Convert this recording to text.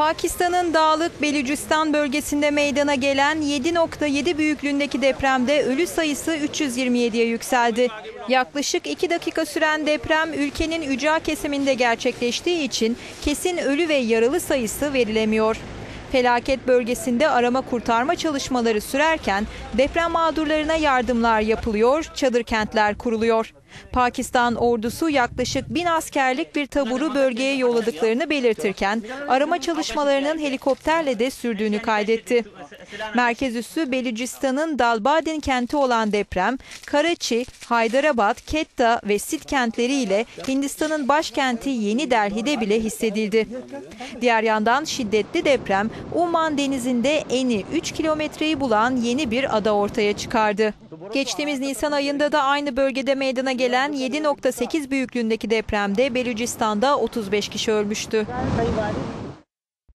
Pakistan'ın dağlık Baluchistan bölgesinde meydana gelen 7.7 büyüklüğündeki depremde ölü sayısı 327'ye yükseldi. Yaklaşık 2 dakika süren deprem ülkenin ücra kesiminde gerçekleştiği için kesin ölü ve yaralı sayısı verilemiyor. Felaket bölgesinde arama kurtarma çalışmaları sürerken deprem mağdurlarına yardımlar yapılıyor, çadır kentler kuruluyor. Pakistan ordusu yaklaşık 1000 askerlik bir taburu bölgeye yolladıklarını belirtirken arama çalışmalarının helikopterle de sürdüğünü kaydetti. Merkez üssü Baluchistan'ın Dalbadin kenti olan deprem, Karachi, Hyderabad, Ketta ve Sit kentleri ile Hindistan'ın başkenti Yeni Delhi'de bile hissedildi. Diğer yandan şiddetli deprem, Uman Denizi'nde eni 3 kilometreyi bulan yeni bir ada ortaya çıkardı. Geçtiğimiz Nisan ayında da aynı bölgede meydana gelen 7.8 büyüklüğündeki depremde Baluchistan'da 35 kişi ölmüştü.